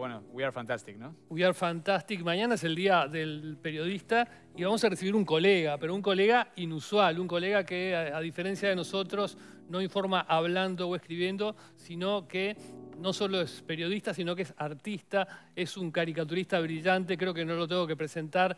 bueno, We Are Fantastic, ¿no? We Are Fantastic. Mañana es el día del periodista y vamos a recibir un colega, pero un colega inusual, un colega que, a diferencia de nosotros, no informa hablando o escribiendo, sino que no solo es periodista, sino que es artista, es un caricaturista brillante, creo que no lo tengo que presentar.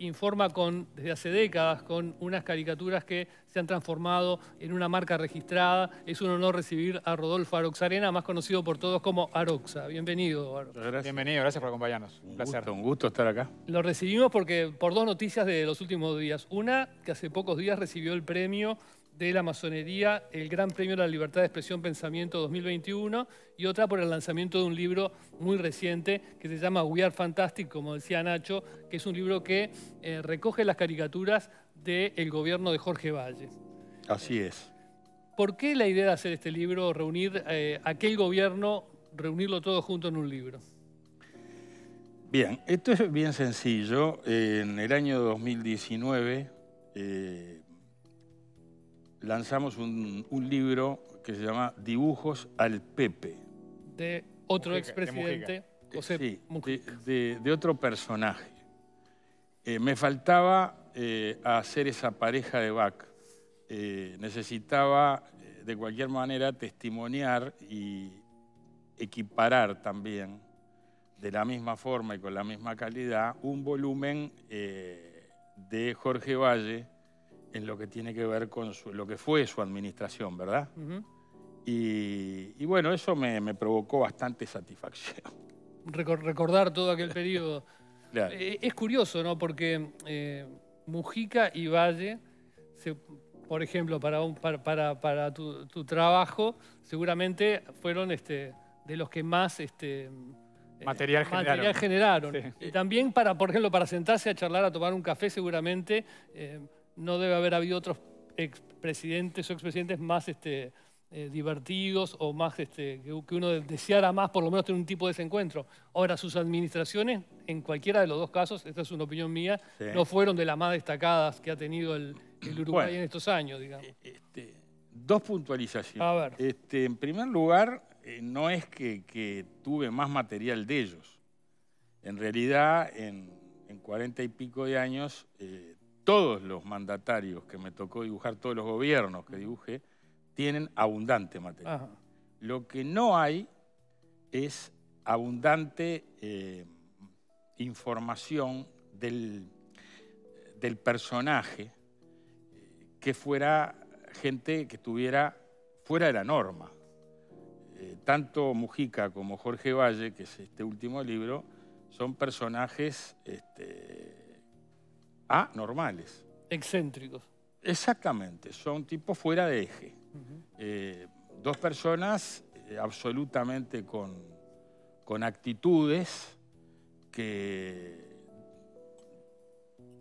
Informa desde hace décadas con unas caricaturas que se han transformado en una marca registrada. Es un honor recibir a Rodolfo Arotxarena, más conocido por todos como Aroxa. Bienvenido, Aroxa. Gracias. Bienvenido, gracias por acompañarnos. Un placer. Un gusto estar acá. Lo recibimos por dos noticias de los últimos días. Una, que hace pocos días recibió el premio de la masonería, el Gran Premio de la Libertad de Expresión-Pensamiento 2021, y otra por el lanzamiento de un libro muy reciente que se llama We Are Fantastic, como decía Nacho, que es un libro que recoge las caricaturas del gobierno de Jorge Batlle. Así es. ¿Por qué la idea de hacer este libro, reunir aquel gobierno, reunirlo todo junto en un libro? Bien, esto es bien sencillo. En el año 2019... lanzamos un libro que se llama Dibujos al Pepe. De otro expresidente, José Mujica. De otro personaje. Me faltaba hacer esa pareja de Bach. Necesitaba, de cualquier manera, testimoniar y equiparar también, de la misma forma y con la misma calidad, un volumen de Jorge Batlle, en lo que tiene que ver con lo que fue su administración, ¿verdad? Uh-huh. Y bueno, eso me provocó bastante satisfacción. Recordar todo aquel periodo. Claro. Es curioso, ¿no? Porque Mujica y Batlle, por ejemplo, para tu trabajo, seguramente fueron de los que más... Material generaron. Sí. Y también, por ejemplo, para sentarse a charlar, a tomar un café, seguramente... no debe haber habido otros expresidentes o expresidentes más divertidos o más que uno deseara más, por lo menos tener un tipo de desencuentro. Ahora, sus administraciones, en cualquiera de los dos casos, esta es una opinión mía, sí, no fueron de las más destacadas que ha tenido el Uruguay, bueno, en estos años, digamos. Dos puntualizaciones. A ver. En primer lugar, no es que tuve más material de ellos. En realidad, en 40 y pico de años... todos los mandatarios que me tocó dibujar, todos los gobiernos que dibujé, tienen abundante material. Ajá. Lo que no hay es abundante información del personaje que fuera gente que estuviera fuera de la norma. Tanto Mujica como Jorge Batlle, que es este último libro, son personajes... normales. Excéntricos. Exactamente, son tipos fuera de eje. Uh-huh. Dos personas absolutamente con actitudes que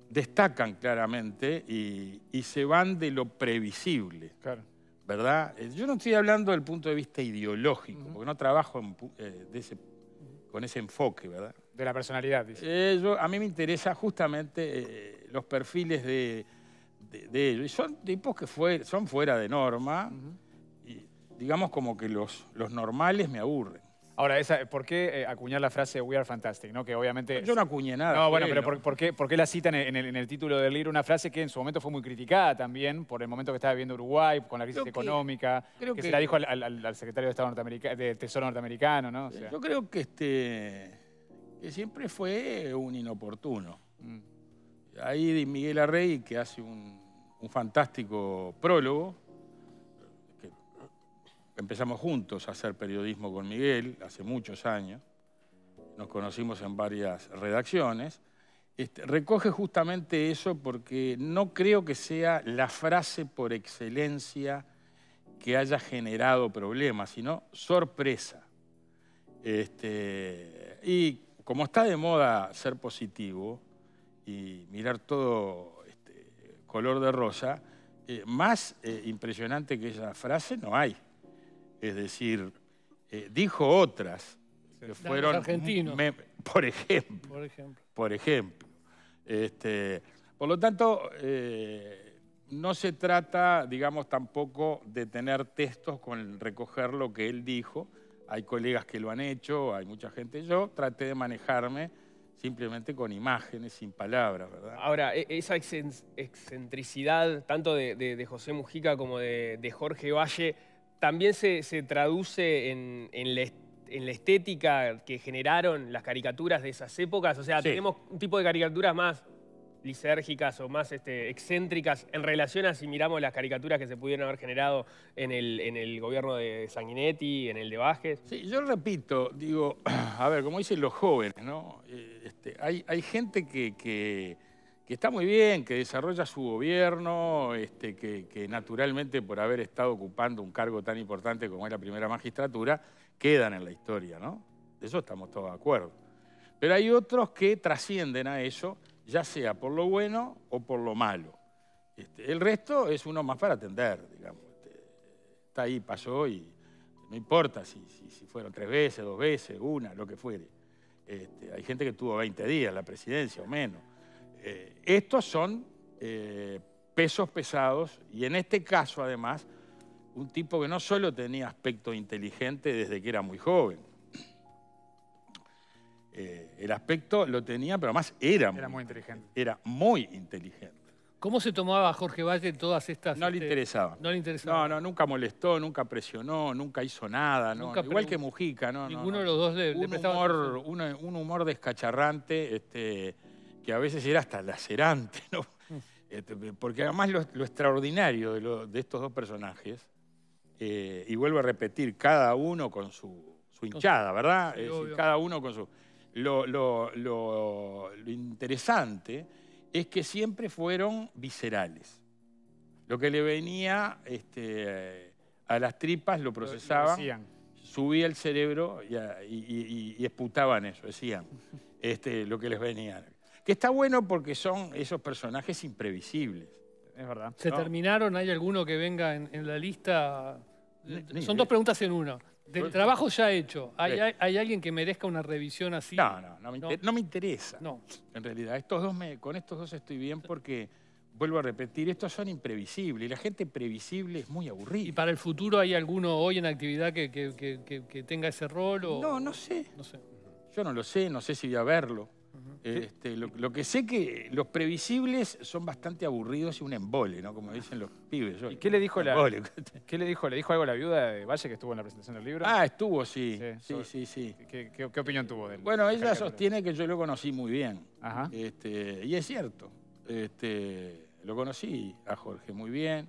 destacan claramente y se van de lo previsible. Claro. ¿Verdad? Yo no estoy hablando del punto de vista ideológico, uh-huh, porque no trabajo con ese enfoque, ¿verdad? De la personalidad, dice. A mí me interesa justamente... los perfiles de ellos. Y son tipos que son fuera de norma. Uh-huh. Y digamos como que los normales me aburren. Ahora, ¿por qué acuñar la frase We Are Fantastic? ¿No? Que obviamente... Yo no acuñé nada. No, bueno, pero ¿por qué la citan en el título del libro? Una frase que en su momento fue muy criticada también por el momento que estaba viviendo Uruguay, con la crisis económica, que se la dijo al secretario de Estado de Tesoro norteamericano, ¿no? O sea, yo creo que que siempre fue un inoportuno. Mm. Ahí Miguel Arrey, que hace un fantástico prólogo, que empezamos juntos a hacer periodismo con Miguel hace muchos años, nos conocimos en varias redacciones, recoge justamente eso porque no creo que sea la frase por excelencia que haya generado problemas, sino sorpresa. Y como está de moda ser positivo y mirar todo color de rosa, más impresionante que esa frase no hay. Es decir, dijo otras que fueron... Argentinos. Por ejemplo. Por lo tanto, no se trata, digamos, tampoco de tener textos con recoger lo que él dijo, Hay colegas que lo han hecho, hay mucha gente. Yo traté de manejarme simplemente con imágenes, sin palabras, ¿verdad? Ahora, esa excentricidad tanto de José Mujica como de Jorge Batlle también se traduce en la estética que generaron las caricaturas de esas épocas. O sea, sí, tenemos un tipo de caricaturas más lisérgicas o más excéntricas en relación a si miramos las caricaturas que se pudieron haber generado en el gobierno de Sanguinetti, en el de Vázquez. Sí, yo repito, digo, a ver, como dicen los jóvenes, ¿no? Hay gente que está muy bien, que desarrolla su gobierno, que naturalmente por haber estado ocupando un cargo tan importante como es la primera magistratura, quedan en la historia, ¿no? De eso estamos todos de acuerdo. Pero hay otros que trascienden a eso, ya sea por lo bueno o por lo malo. El resto es uno más para atender, digamos. Está ahí, pasó y no importa si fueron 3 veces, 2 veces, 1, lo que fuere. Hay gente que tuvo 20 días la presidencia o menos. Estos son pesos pesados y en este caso, además, un tipo que no solo tenía aspecto inteligente desde que era muy joven, el aspecto lo tenía, pero además era muy inteligente. Era muy inteligente. ¿Cómo se tomaba Jorge Batlle todas estas? No le interesaba. No le interesaba. No, nunca molestó, nunca presionó, nunca hizo nada. Nunca, no. Igual que Mujica. No, ninguno de los dos le prestaba atención. Un humor descacharrante que a veces era hasta lacerante, ¿no? Porque además lo extraordinario de estos dos personajes, y vuelvo a repetir, cada uno con su hinchada, ¿verdad? Sí, es decir, cada uno con su... Lo interesante es que siempre fueron viscerales. Lo que le venía a las tripas lo procesaban, subía el cerebro y exputaban eso, decían lo que les venía. Que está bueno porque son esos personajes imprevisibles. Es verdad. ¿Se terminaron? ¿Hay alguno que venga en la lista? Son 2 preguntas en una. Del trabajo ya hecho, ¿hay alguien que merezca una revisión así? No me interesa. No. En realidad, con estos dos estoy bien porque, vuelvo a repetir, estos son imprevisibles. Y la gente previsible es muy aburrida. ¿Y para el futuro hay alguno hoy en actividad que tenga ese rol? O... No sé. No sé. Yo no lo sé, no sé si voy a verlo. Uh-huh. Lo que sé que los previsibles son bastante aburridos y un embole, ¿no? Como dicen los pibes. ¿Y qué le dijo ¿Le dijo algo la viuda de Batlle que estuvo en la presentación del libro? Ah, estuvo, sí. Sí. ¿Qué opinión tuvo de él? Bueno, ella sostiene que yo lo conocí muy bien. Ajá. Y es cierto. Lo conocí a Jorge muy bien.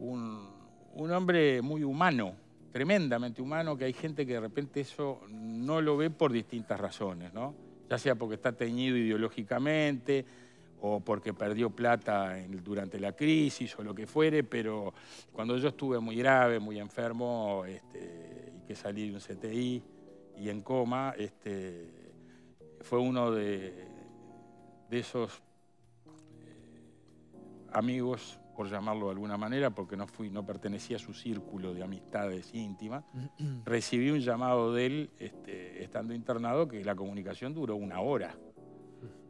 Un hombre muy humano, tremendamente humano, que hay gente que de repente eso no lo ve por distintas razones, ¿no? Ya sea porque está teñido ideológicamente o porque perdió plata durante la crisis o lo que fuere, pero cuando yo estuve muy grave, muy enfermo, y que salí de un CTI y en coma, fue uno de esos amigos, por llamarlo de alguna manera, porque no pertenecía a su círculo de amistades íntimas. Recibí un llamado de él estando internado, que la comunicación duró 1 hora.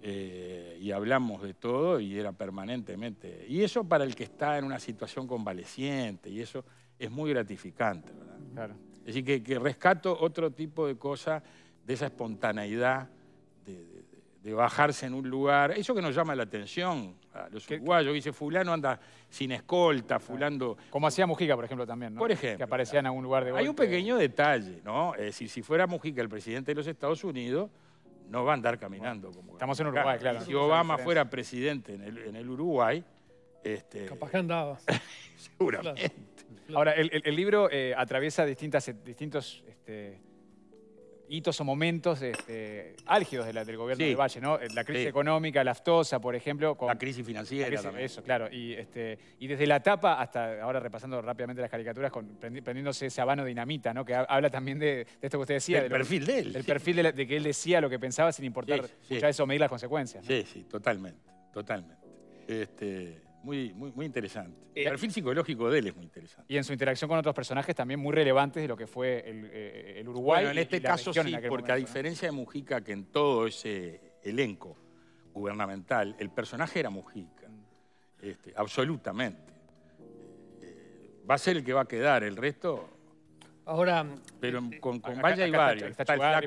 Y hablamos de todo y era permanentemente. Y eso para el que está en una situación convaleciente, y eso es muy gratificante, ¿verdad? Claro. Es decir, que rescato otro tipo de cosas, de esa espontaneidad, de bajarse en un lugar, eso que nos llama la atención a los uruguayos, dice fulano anda sin escolta, fulano... Como hacía Mujica, por ejemplo, también, ¿no? Por ejemplo. Que aparecía en algún lugar de golpe. Hay un pequeño detalle, ¿no? Es decir, si fuera Mujica el presidente de los Estados Unidos, no va a andar caminando. Bueno, como estamos en Uruguay, claro. Si Obama fuera presidente en el Uruguay... Capaz que andaba. Seguramente. Claro. Ahora, el libro atraviesa distintos... hitos o momentos álgidos del gobierno de Batlle, ¿no? La crisis económica, la aftosa, por ejemplo. La crisis financiera también. Eso, claro. Y desde la tapa hasta, ahora repasando rápidamente las caricaturas, prendiéndose ese habano de dinamita, ¿no? Que habla también de esto que usted decía. El perfil de él. El perfil de que él decía lo que pensaba sin importar eso, medir las consecuencias, ¿no? Sí, totalmente. Totalmente. Muy interesante. El perfil psicológico de él es muy interesante. Y en su interacción con otros personajes también muy relevantes de lo que fue el Uruguay. Bueno, en este caso sí, porque a diferencia de Mujica, que en todo ese elenco gubernamental, el personaje era Mujica, absolutamente. Va a ser el que va a quedar, el resto... Ahora, pero con Batlle hay varios. Está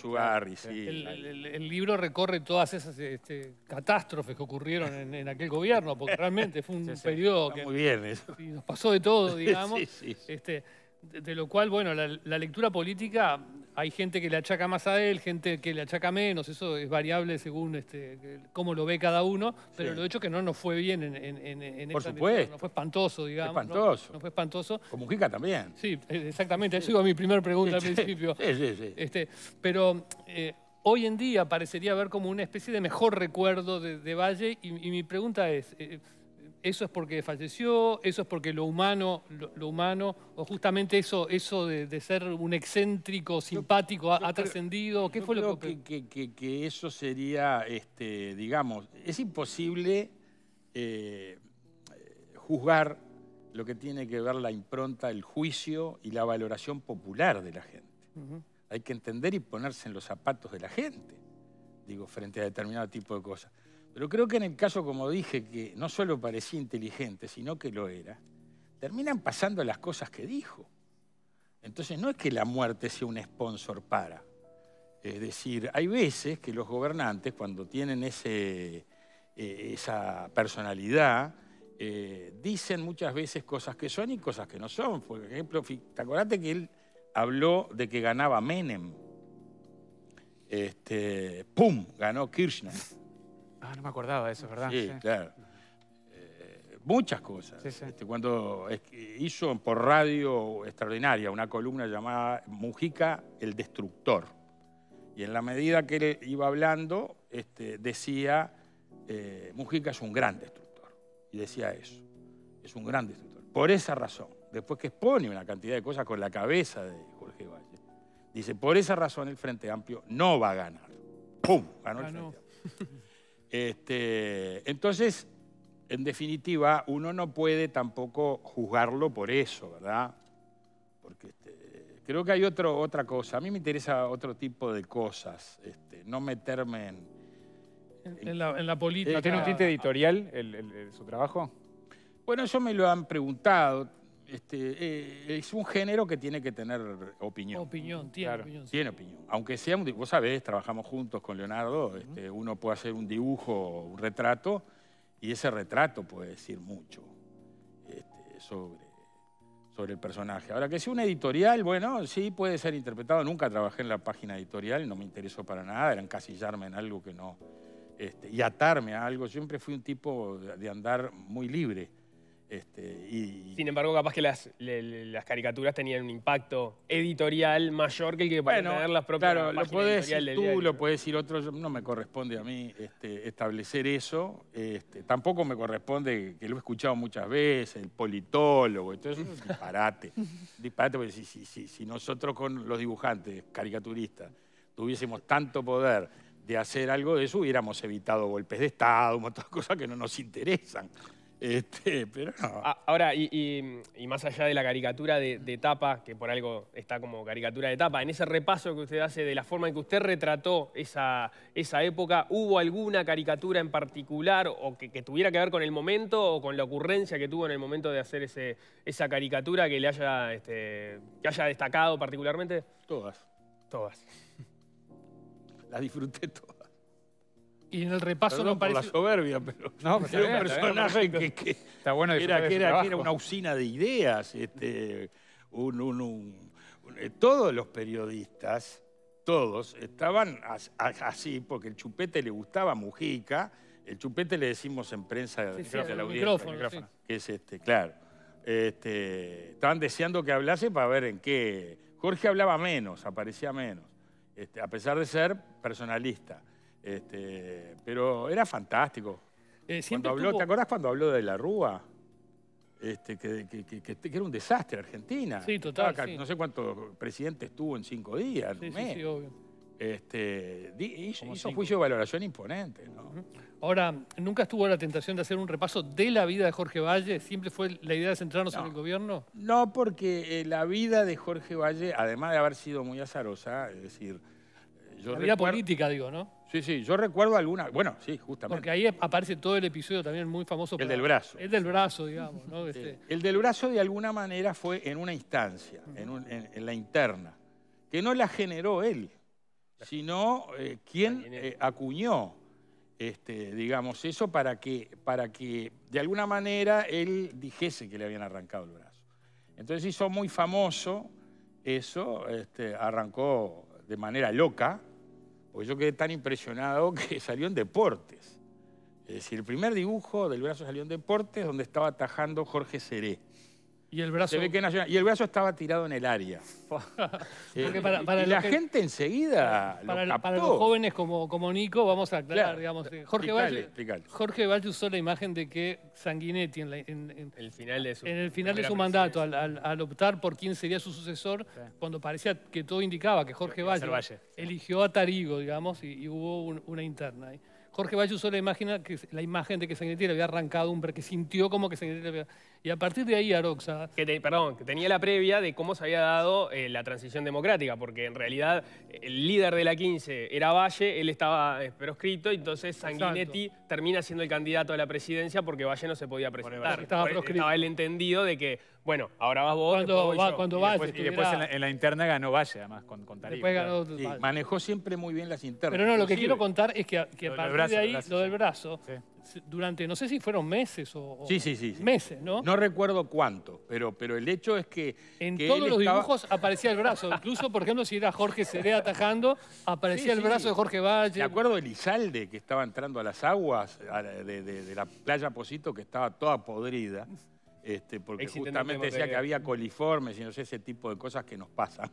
Chugarri, sí. El libro recorre todas esas catástrofes que ocurrieron en aquel gobierno, porque realmente fue un periodo que muy bien eso. Nos pasó de todo, digamos. De lo cual, bueno, la lectura política, hay gente que le achaca más a él, gente que le achaca menos, eso es variable según cómo lo ve cada uno, pero lo hecho que no nos fue bien en por esta supuesto. No fue espantoso, digamos. Espantoso. No fue espantoso. Con Mujica también. Sí, exactamente, eso iba mi primera pregunta al principio. Sí. Pero hoy en día parecería haber como una especie de mejor recuerdo de Batlle, y mi pregunta es... ¿Eso es porque falleció? ¿Eso es porque lo humano o justamente eso de ser un excéntrico, simpático, ha trascendido? ¿Qué fue lo que...? Que eso sería, digamos, es imposible juzgar lo que tiene que ver la impronta, el juicio y la valoración popular de la gente. Hay que entender y ponerse en los zapatos de la gente, digo, frente a determinado tipo de cosas. Pero creo que en el caso, como dije, que no solo parecía inteligente, sino que lo era, terminan pasando las cosas que dijo. Entonces no es que la muerte sea un sponsor para. Es decir, hay veces que los gobernantes, cuando tienen esa personalidad, dicen muchas veces cosas que son y cosas que no son. Por ejemplo, ¿te acordate que él habló de que ganaba Menem? ¡Pum! Ganó Kirchner. Ah, no me acordaba de eso, ¿verdad? Sí. Claro. Muchas cosas. Sí. Cuando hizo por radio extraordinaria una columna llamada Mujica, el destructor. Y en la medida que él iba hablando, decía, Mujica es un gran destructor. Y decía eso, es un gran destructor. Por esa razón, después que expone una cantidad de cosas con la cabeza de Jorge Batlle, dice, por esa razón el Frente Amplio no va a ganar. ¡Pum! Ganó el Frente Amplio. Entonces, en definitiva, uno no puede tampoco juzgarlo por eso, ¿verdad? Porque creo que hay otra cosa. A mí me interesa otro tipo de cosas, no meterme en la política. ¿Tiene un tinte editorial su trabajo? Bueno, eso me lo han preguntado. Es un género que tiene que tener opinión. Opinión, tiene opinión. Aunque sea, vos sabés, trabajamos juntos con Leonardo, uno puede hacer un dibujo, un retrato, y ese retrato puede decir mucho sobre el personaje. Ahora, que sea un editorial, bueno, sí puede ser interpretado. Nunca trabajé en la página editorial, no me interesó para nada, era encasillarme en algo que no... y atarme a algo. Siempre fui un tipo de andar muy libre. Sin embargo, capaz que las caricaturas tenían un impacto editorial mayor que el que pueden tener las propias. Claro, lo puedes decir tú, lo puedes decir otro, no me corresponde a mí establecer eso. Tampoco me corresponde, que lo he escuchado muchas veces, el politólogo, entonces es un disparate. Porque si nosotros con los dibujantes, caricaturistas, tuviésemos tanto poder de hacer algo de eso, hubiéramos evitado golpes de Estado, un montón de cosas que no nos interesan. Pero no. Ahora, y más allá de la caricatura de tapa, que por algo está como caricatura de tapa, en ese repaso que usted hace de la forma en que usted retrató esa época, ¿hubo alguna caricatura en particular o que tuviera que ver con el momento o con la ocurrencia que tuvo en el momento de hacer esa caricatura que le haya, que haya destacado particularmente? Todas. Las disfruté todas. Y en el repaso no parece... por la soberbia, pero... No, pero era un personaje está bueno que era una usina de ideas. Todos los periodistas, todos, estaban así, porque el chupete le gustaba a Mujica. El chupete le decimos en prensa... El micrófono. Que es claro. Estaban deseando que hablase para ver en qué... Jorge hablaba menos, aparecía menos. A pesar de ser personalista. Pero era fantástico. ¿Te acordás cuando habló de la Rúa? Que era un desastre Argentina. Sí, total. No sé cuántos presidentes tuvo en 5 días. Sí, obvio. Hizo juicio de valoración imponente, ¿no? Ahora, nunca estuvo la tentación de hacer un repaso de la vida de Jorge Batlle. ¿Siempre fue la idea de centrarnos en el gobierno? No, porque la vida de Jorge Batlle, además de haber sido muy azarosa, es decir... La vida política, digo, ¿no? Sí, sí, yo recuerdo alguna, bueno, sí, justamente. Porque ahí aparece todo el episodio también muy famoso. El del brazo. El del brazo, digamos, ¿no? Este... El del brazo de alguna manera fue en una instancia, en la interna, que no la generó él, sino quien acuñó, digamos, eso para que de alguna manera él dijese que le habían arrancado el brazo. Entonces hizo muy famoso eso, arrancó de manera loca, porque yo quedé tan impresionado que salió en Deportes. Es decir, el primer dibujo del brazo salió en Deportes, donde estaba atajando Jorge Seré. ¿Y el brazo? Se ve que nacional, y el brazo estaba tirado en el área. Para y la gente enseguida lo captó. Para los jóvenes como Nico, vamos a aclarar, claro, digamos. Jorge Batlle usó la imagen de que Sanguinetti en el final de su mandato, al optar por quién sería su sucesor, claro, cuando parecía que todo indicaba que Jorge Batlle eligió a Tarigo, digamos, y hubo una interna ahí. Jorge Batlle usó la imagen de que Sanguinetti le había arrancado un... que sintió como que Sanguinetti le había... Y a partir de ahí, Arotxa... Que tenía la previa de cómo se había dado la transición democrática, porque en realidad el líder de la 15 era Batlle, él estaba proscrito, entonces Sanguinetti termina siendo el candidato a la presidencia porque Batlle no se podía presentar. Estaba el entendido de que, bueno, ahora vas vos, después en la interna ganó Batlle, además, con Tarigo. Claro. Sí, manejó siempre muy bien las internas. Pero no, lo que quiero contar es que a partir de ahí, lo del brazo... Sí. Durante, no sé si fueron meses o... Sí. Meses, ¿no? No recuerdo cuánto, pero el hecho es que... En todos los dibujos aparecía el brazo. Incluso, por ejemplo, si era Jorge Seré atajando, aparecía el brazo de Jorge Batlle. Me acuerdo de Elizalde, que estaba entrando a las aguas de la playa Posito, que estaba toda podrida, porque justamente decía que había coliformes y no sé, ese tipo de cosas que nos pasan.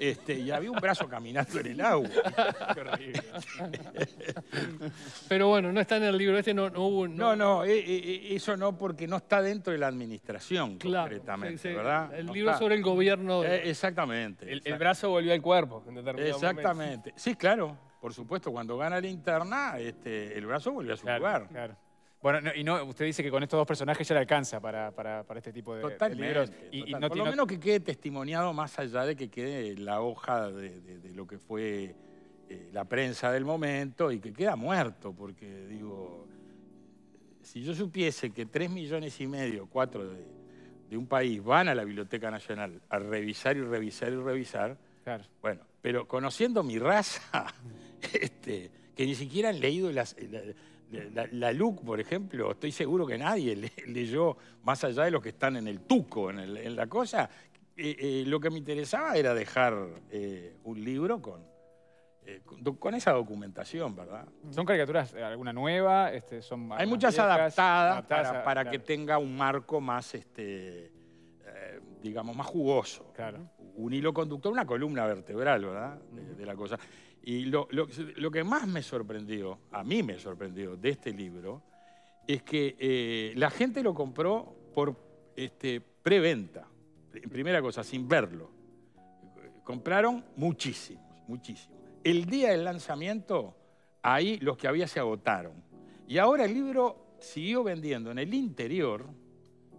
Y había un brazo caminando en el agua. Qué horrible. Pero bueno, no está en el libro, no hubo... No, eso no, porque no está dentro de la administración, claro, concretamente, ¿verdad? El libro sobre el gobierno... Exactamente. El brazo volvió al cuerpo en determinado momento. Sí, claro, por supuesto, cuando gana la interna, el brazo volvió a su lugar. Claro. Bueno, usted dice que con estos dos personajes ya le alcanza para este tipo de, libros. Y por lo menos que quede testimoniado, más allá de que quede la hoja de lo que fue la prensa del momento, y que queda muerto, porque digo, si yo supiese que 3,5 millones, 4 de un país van a la Biblioteca Nacional a revisar y revisar y revisar, claro, bueno, pero conociendo mi raza, que ni siquiera han leído la LUC, por ejemplo, estoy seguro que nadie leyó, más allá de los que están en el tuco, en la cosa. Lo que me interesaba era dejar un libro con esa documentación, ¿verdad? ¿Son caricaturas alguna nueva? Hay muchas viejas, adaptadas para que tenga un marco más, digamos, más jugoso. Claro. Un hilo conductor, una columna vertebral, ¿verdad? De la cosa. Y lo que más me sorprendió, a mí me sorprendió de este libro, es que la gente lo compró por preventa, primera cosa, sin verlo. Compraron muchísimos. El día del lanzamiento, ahí los que había se agotaron. Y ahora el libro siguió vendiendo en el interior,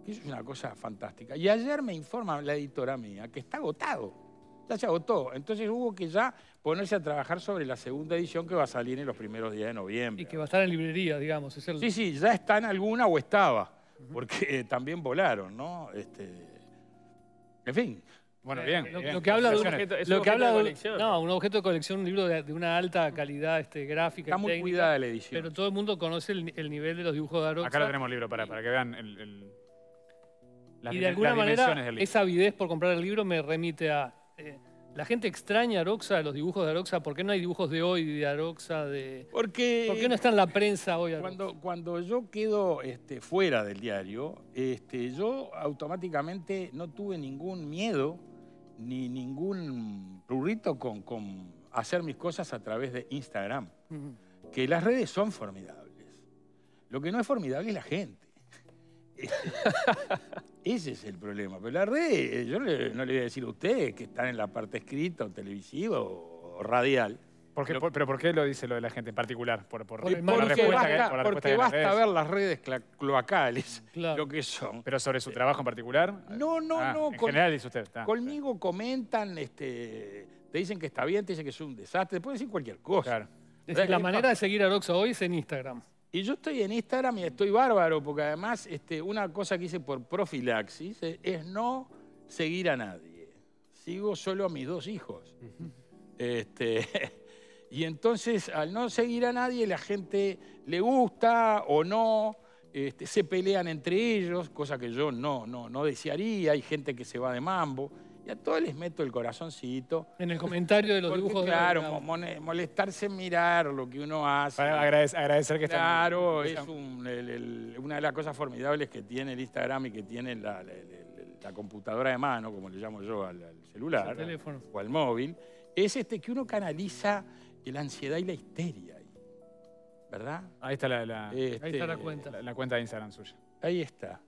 que eso es una cosa fantástica. Y ayer me informa la editora mía que está agotado. Ya se agotó. Entonces hubo que ya ponerse a trabajar sobre la segunda edición, que va a salir en los primeros días de noviembre. Y que va a estar en librería, digamos. Sí, ya está en alguna o estaba, porque también volaron, ¿no? En fin. Bueno, bien. Lo que habla de un objeto de colección. No, un objeto de colección, un libro de una alta calidad gráfica. Está muy técnica, cuidada la edición. Pero todo el mundo conoce el nivel de los dibujos de Arotxa. Acá lo tenemos el libro, para que vean y de alguna manera esa avidez por comprar el libro me remite a... la gente extraña a Arotxa, los dibujos de Arotxa. ¿Por qué no hay dibujos de hoy de Arotxa? ¿Por qué no está en la prensa hoy Arotxa? Cuando yo quedo fuera del diario, yo automáticamente no tuve ningún miedo ni ningún prurito con hacer mis cosas a través de Instagram. Que las redes son formidables. Lo que no es formidable es la gente. Ese es el problema. Pero las redes, yo no le voy a decir a ustedes que están en la parte escrita o televisiva o radial. ¿Pero por qué lo dice lo de la gente en particular? Porque basta ver las redes cloacales, claro, lo que son. ¿Pero sobre su trabajo en particular? No. En general dice usted. Conmigo comentan, te dicen que está bien, te dicen que es un desastre, te pueden decir cualquier cosa. Claro. Es decir, la manera de seguir a Arotxa hoy es en Instagram. Y yo estoy en Instagram y estoy bárbaro, porque además una cosa que hice por profilaxis es no seguir a nadie. Sigo solo a mis dos hijos. Uh-huh. Y entonces, al no seguir a nadie, la gente le gusta o no, se pelean entre ellos, cosa que yo no desearía. Hay gente que se va de mambo. Y a todos les meto el corazoncito. En el comentario de los dibujos. Claro, molestarse en mirar lo que uno hace. Para agradecer que claro, están... Claro, es una de las cosas formidables que tiene el Instagram y que tiene la computadora de mano, como le llamo yo al celular, al teléfono o al móvil, es que uno canaliza la ansiedad y la histeria. ¿Verdad? Ahí está ahí está la cuenta. La cuenta de Instagram suya. Ahí está.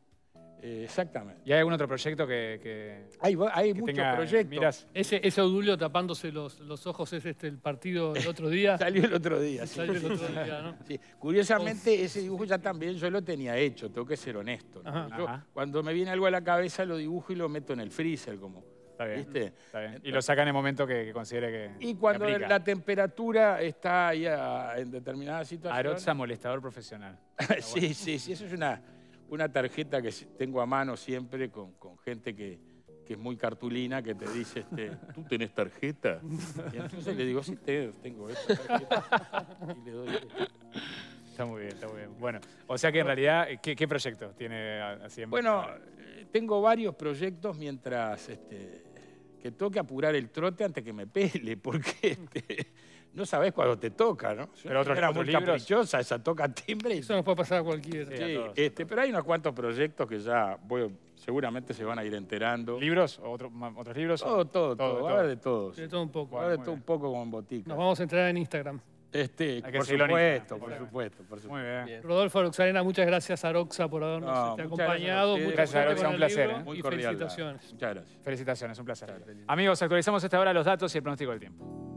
Exactamente. ¿Y hay algún otro proyecto Hay muchos proyectos. Mirás. Ese Odulio tapándose los ojos es el partido del otro día. Salió el otro día. Sí. Salió el otro día, ¿no? Sí. Curiosamente, ese dibujo ya también yo lo tenía hecho, tengo que ser honesto, ¿no? Ajá, yo, cuando me viene algo a la cabeza lo dibujo y lo meto en el freezer, como... Está bien, ¿viste? Está bien. Entonces, y lo saca en el momento que considere que... Y cuando la temperatura está ahí en determinada situación... Arotxa molestador profesional. sí, eso es una tarjeta que tengo a mano siempre con gente que es muy cartulina, que te dice, ¿tú tenés tarjeta? Y entonces le digo, sí, tengo esta tarjeta. Y le doy esta. Está muy bien, está muy bien. Bueno, o sea que en realidad, ¿qué proyectos tiene así en... Bueno, tengo varios proyectos mientras que tengo que apurar el trote antes que me pele, porque no sabés cuándo te toca, ¿no? Pero era muy caprichosa, esa toca timbre. Y... Eso nos puede pasar a cualquiera. Sí, a todos, pero hay unos cuantos proyectos que ya seguramente se van a ir enterando. ¿Libros? ¿Otros libros? Todo. Ahora de todos. De todo un poco. Ahora de todo un poco como en botica. Nos vamos a entrar en Instagram. Por supuesto. Muy bien. Rodolfo Arotxarena, muchas gracias Arotxa por habernos acompañado. Muchas gracias, Arotxa, un placer. Muy cordial. Felicitaciones. Muchas gracias. Felicitaciones, un placer. Amigos, actualizamos a esta hora los datos y el pronóstico del tiempo.